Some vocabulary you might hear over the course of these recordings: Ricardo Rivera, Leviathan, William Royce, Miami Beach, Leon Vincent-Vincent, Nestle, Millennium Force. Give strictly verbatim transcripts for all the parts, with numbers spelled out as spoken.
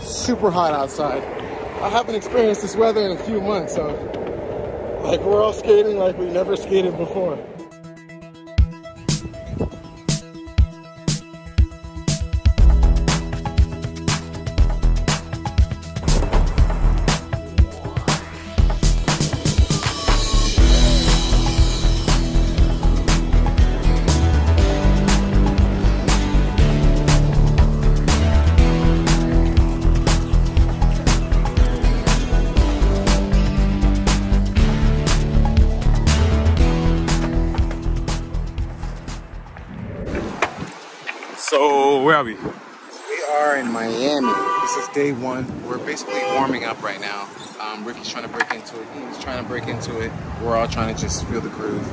super hot outside. I haven't experienced this weather in a few months, so like we're all skating like we never skated before. So where are we? We are in Miami. This is day one. We're basically warming up right now. Um, Ricky's trying to break into it. He's trying to break into it. We're all trying to just feel the groove.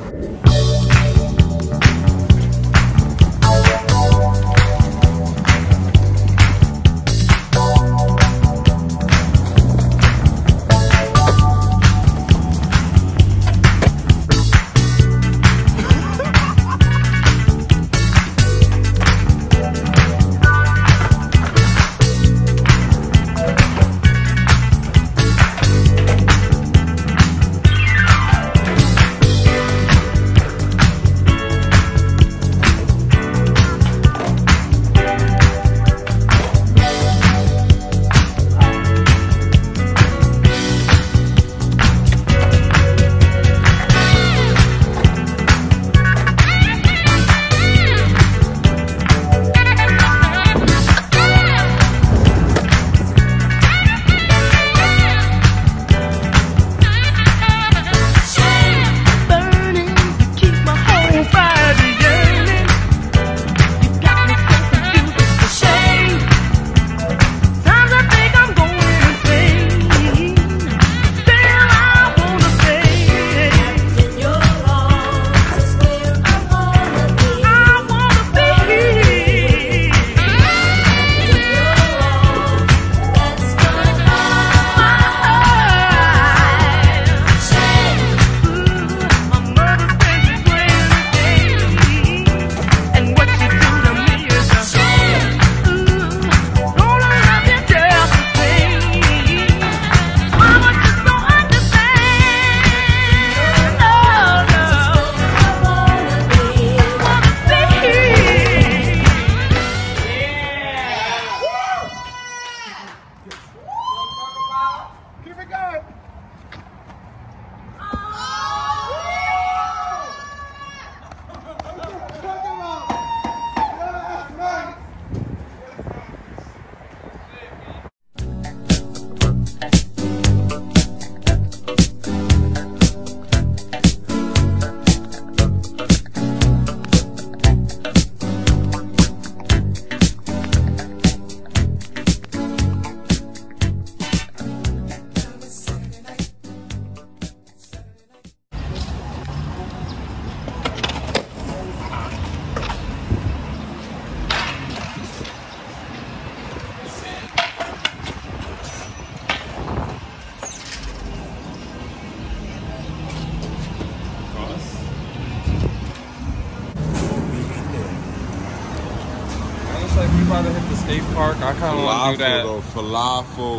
Park. I kind of want to do that. Though, falafel.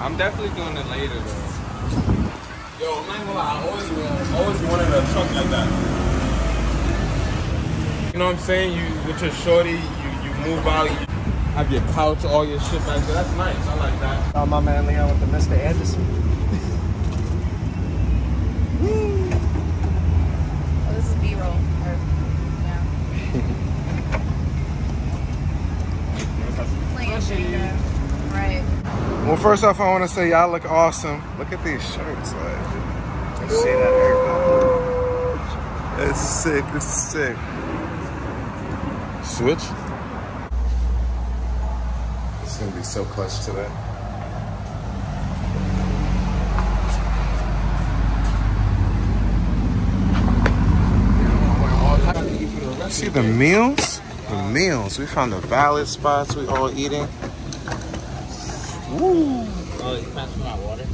I'm definitely doing it later though. Yo, I'm not gonna lie. I always, uh, always wanted a truck like that. You know what I'm saying? You with your shorty, you, you move out. You have your couch, all your shit like that. That's nice. I like that. Oh, my man Leon with the Mister Anderson. Oh, this is B-roll. Right. Well, first off, I want to say y'all look awesome. Look at these shirts. Like, see that? It's sick. It's sick. Switch. It's gonna be so clutch today. See the meals? The meals. We found the valid spots. We all eating. Woo! Oh, you passed me my water.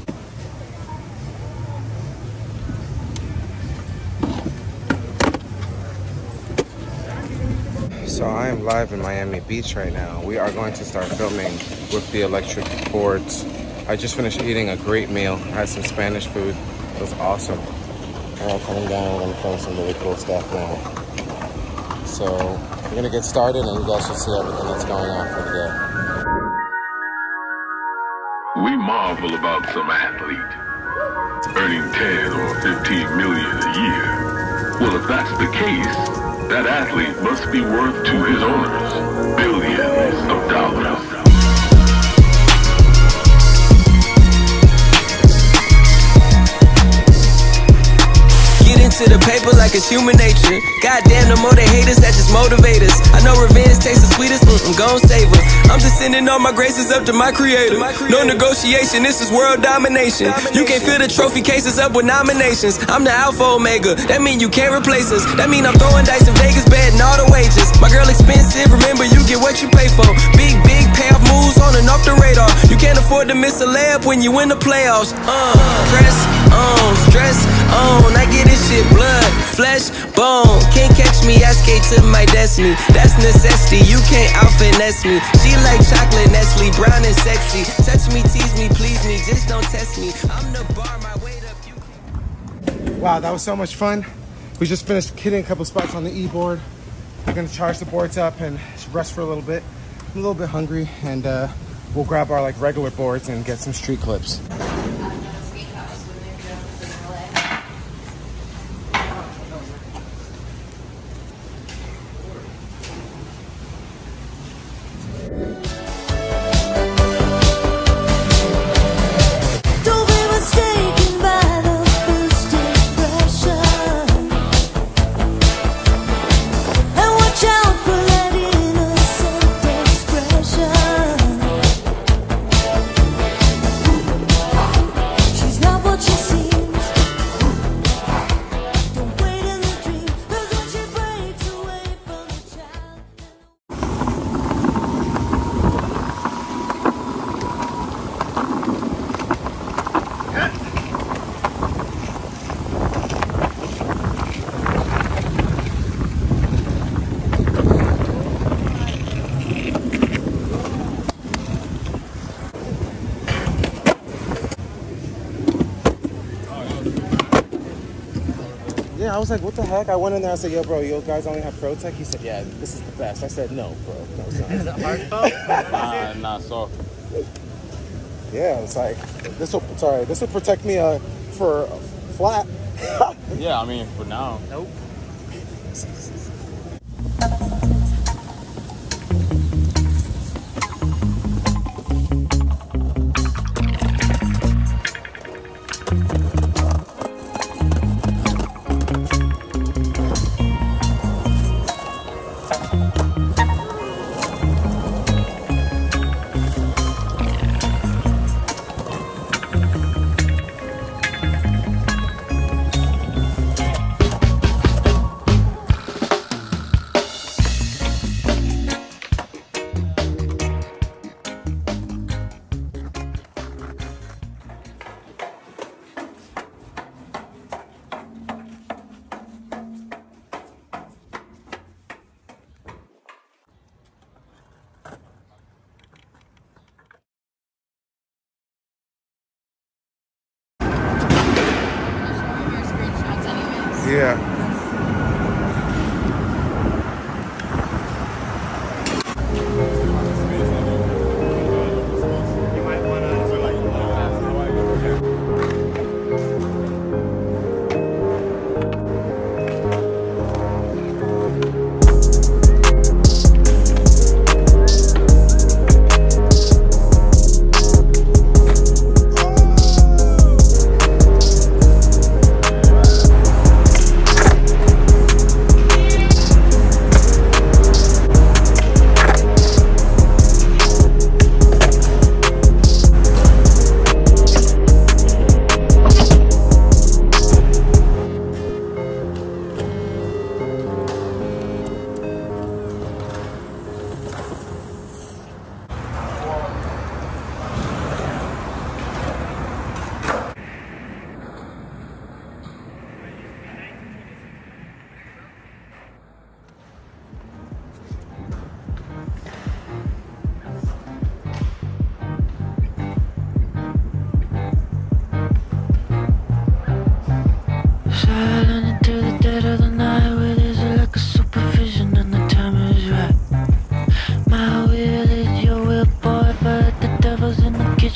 So I am live in Miami Beach right now. We are going to start filming with the electric boards. I just finished eating a great meal. I had some Spanish food. It was awesome. And I'm coming down and I'm gonna film some really cool stuff now. So we're gonna get started and you guys should see everything that's going on for the day. We marvel about some athlete earning ten or fifteen million a year. Well, if that's the case, that athlete must be worth to his owners billions of dollars. Get into the paper like it's human nature. Goddamn, the more they hate us, that just motivate us. I know revenge tastes the sweetest, mm-mm, gon' save her. I'm just sending all my graces up to my creator. No negotiation, this is world domination. You can't fill the trophy cases up with nominations. I'm the alpha omega, that mean you can't replace us. That mean I'm throwing dice in Vegas, betting all the wages. My girl expensive, remember you get what you pay for. Big, big payoff moves on and off the radar. You can't afford to miss a layup when you win the playoffs. Uh, press on, stress on, I get this shit blood, flesh, bone. Can't catch me, I skate to my destiny. That's necessity, you can't out-finesse me. She like chocolate Nestle, brown and sexy. Touch me, tease me, please me, just don't test me. I'm the bar, my weight up, you. Wow, that was so much fun. We just finished hitting a couple spots on the e-board. We're gonna charge the boards up and rest for a little bit. I'm a little bit hungry and uh, we'll grab our like regular boards and get some street clips. Yeah, I was like, what the heck? I went in there, I said, yo, bro, you guys only have Pro Tech? He said, yeah, this is the best. I said, no, bro. No, it's not. Is it hard, bro? Nah, nah, soft. Yeah, it's like, this will, sorry, this will protect me uh, for uh, flat. Yeah, I mean, for now. Nope.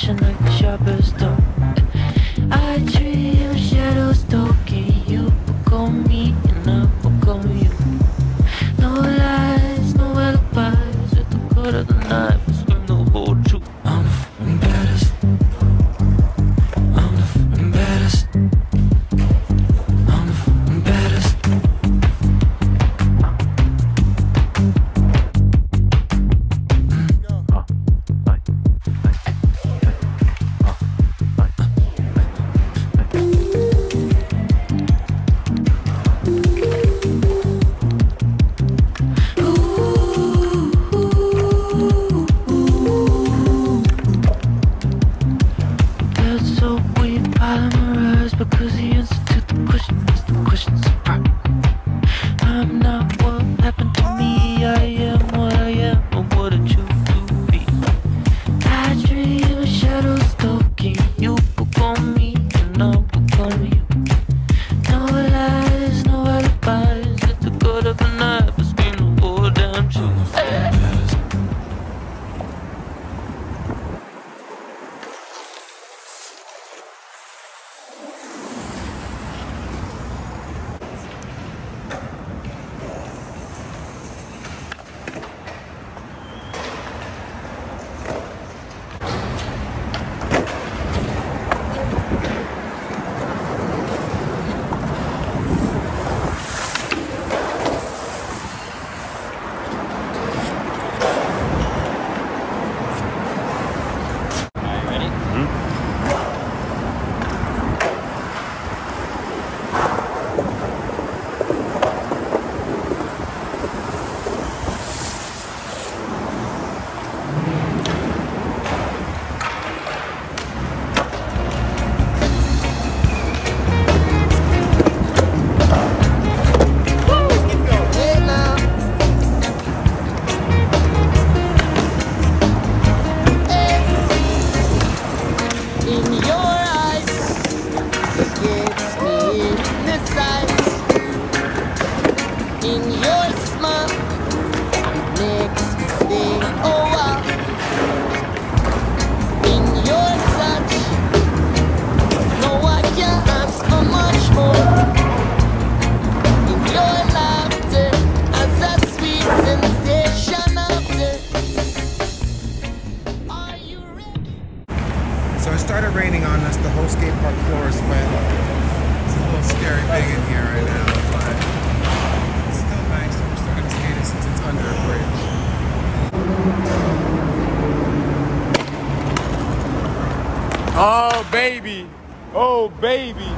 Searching like the sharpest stone. I dream shadows stalking you. Book on me and I book on you. No lies, no alibis. With the cut of the knife, I swim the whole truth. I'm the fucking baddest. I'm the fucking baddest. I'm the fucking baddest. Because the answer to the question is the question's a problem. I'm not what happened to me. I am what I am, but what did you do to me? I dream of shadows stalking you. Book on me and I'll book on you. No lies, no alibis. Let the good of the night, but scream the whole damn truth. So it started raining on us, the whole skate park floor is wet. It's a little scary being in here right now, but it's still nice that we're starting to skate it since it's under a bridge. Oh baby! Oh baby!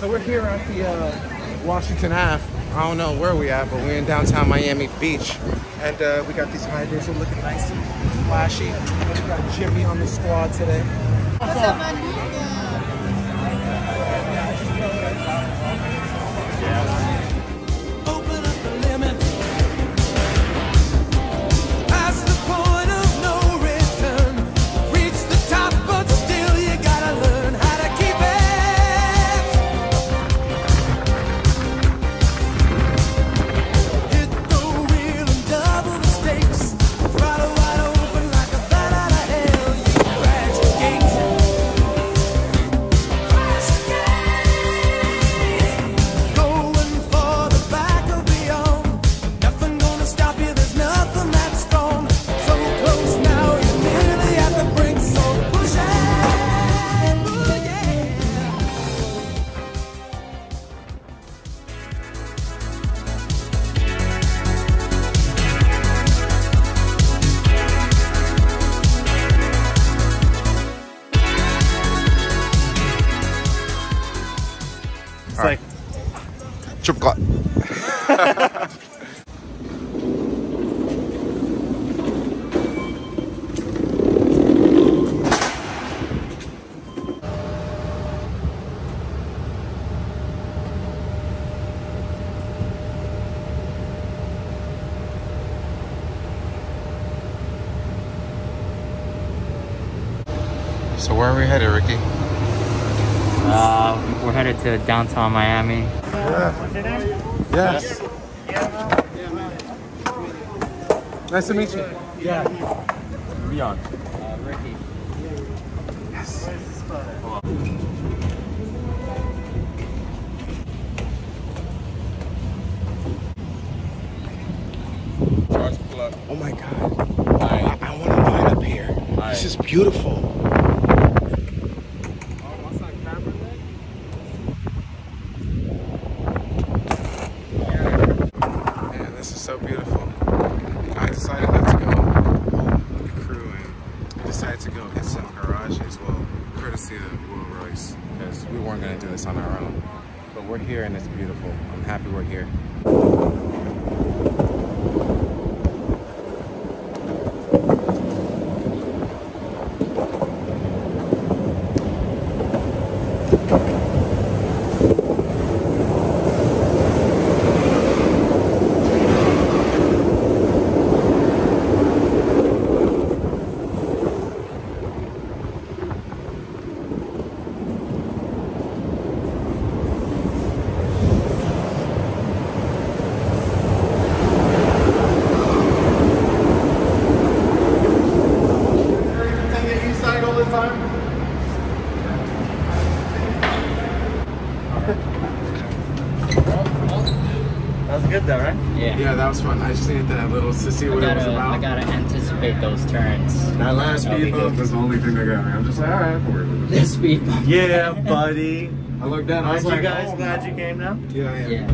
So we're here at the uh, Washington Avenue. I don't know where we at, but we're in downtown Miami Beach. And uh, we got these hydrants that are looking nice and flashy. We got Jimmy on the squad today. What's up, man? God. So where are we headed, Ricky? Uh, we're headed to downtown Miami. Yeah. What's your name? Yes. Yeah. Yeah. Nice to meet you. Yeah. Rion. Uh, Ricky. Yes. Where's this photo? Pull up. Oh my God. I, I want to line up here. I, this is beautiful. So beautiful. I decided not to go home with the crew, and I decided to go get some garage as well, courtesy of Will Royce, because we weren't going to do this on our own. But we're here and it's beautiful. I'm happy we're here. Good though, right? Yeah. Yeah, that was fun. I just needed that little to see what gotta, it was about. I gotta anticipate those turns. That last speed bump was the only thing that got me. I'm just like, all right, forward with this. The speed bump. Yeah, buddy. I looked down. I was like, you guys oh, glad you came now? Yeah, yeah. yeah.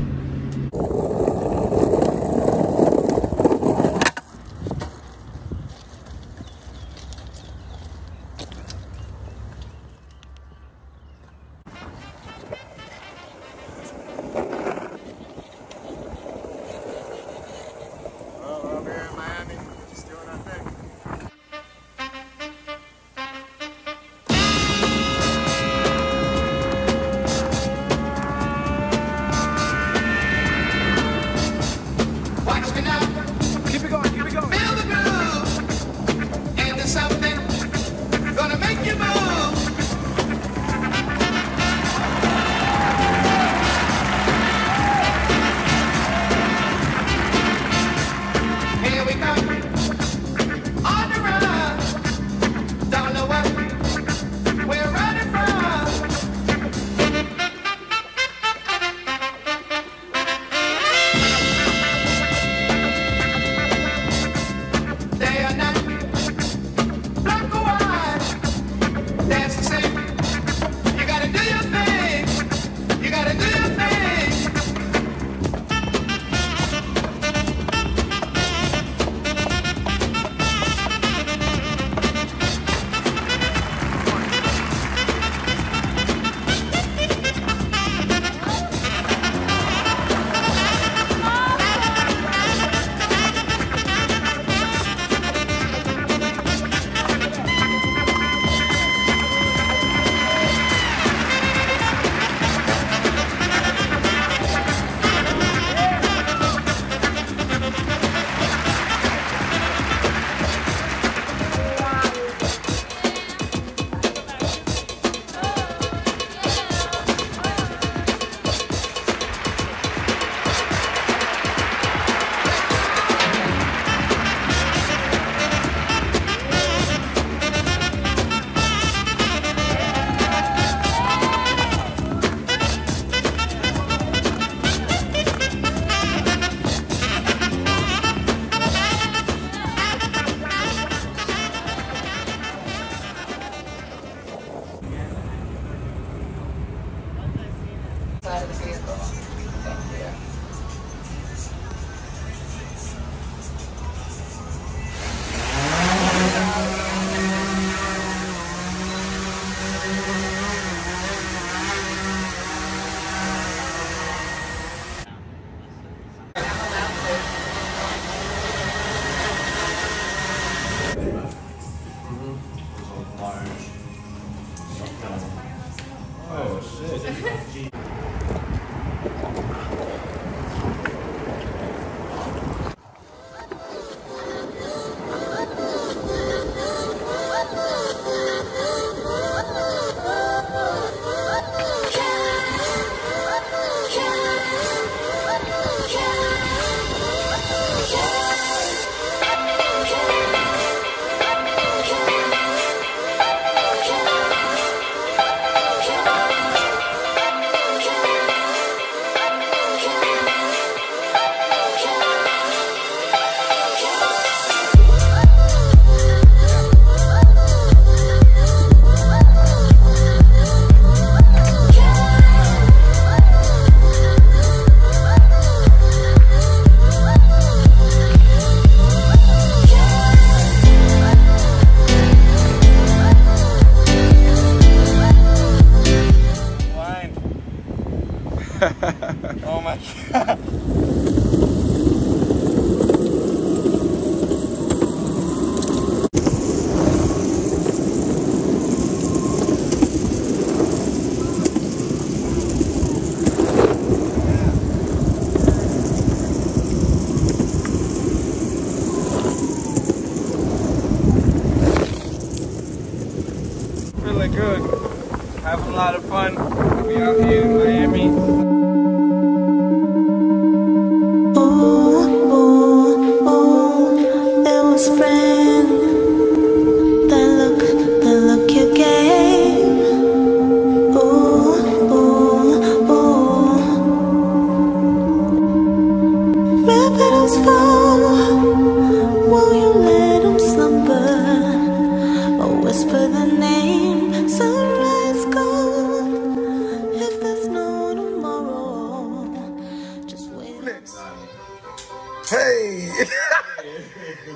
Hey!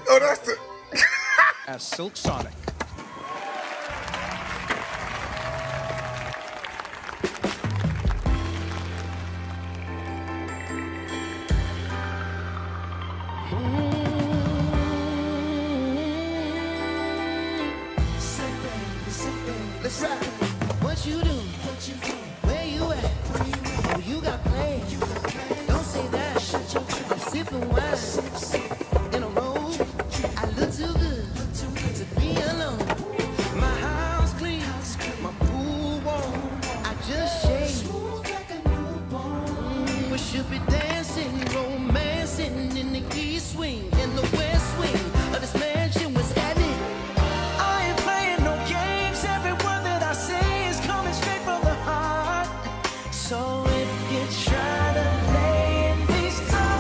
Oh, that's the... As Silk Sonic. Let's rap. What you do? What you do? Where you at? Oh, you got plans. Don't say that. Shut your mouth. Sipping wine in a robe. I look too good to be alone. My house clean, my pool warm. I just shaved, we should be dancing, romancing in the key swing, in the west wing of this mansion. What's happening? I ain't playing no games. Every word that I say is coming straight from the heart. So if you try to play it this time,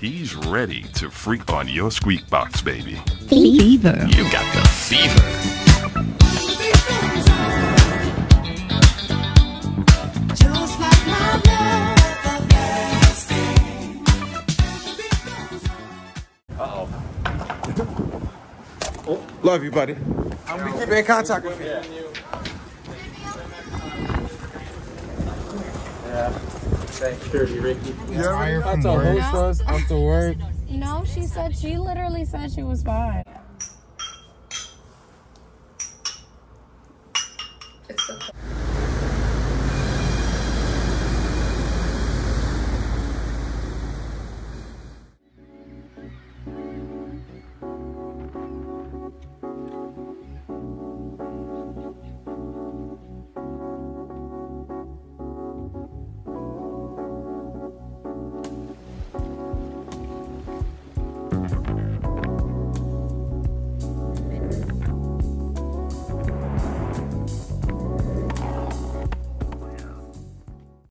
he's ready to freak on your squeak box, baby. Fever. You got the fever. Uh-oh. Oh. Love you, buddy. I'm going to keep in contact with you. Yeah. Security, Ricky. You're about to host us after work. No, she said, she literally said she was fine. It's okay.